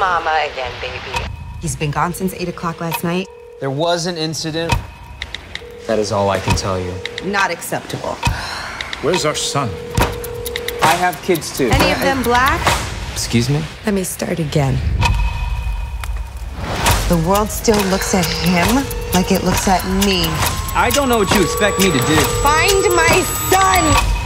mama again, baby. He's been gone since 8 o'clock last night. There was an incident. That is all I can tell you. Not acceptable. Where's our son? I have kids too. Any of them black? Excuse me? Let me start again. The world still looks at him like it looks at me. I don't know what you expect me to do. Find my son!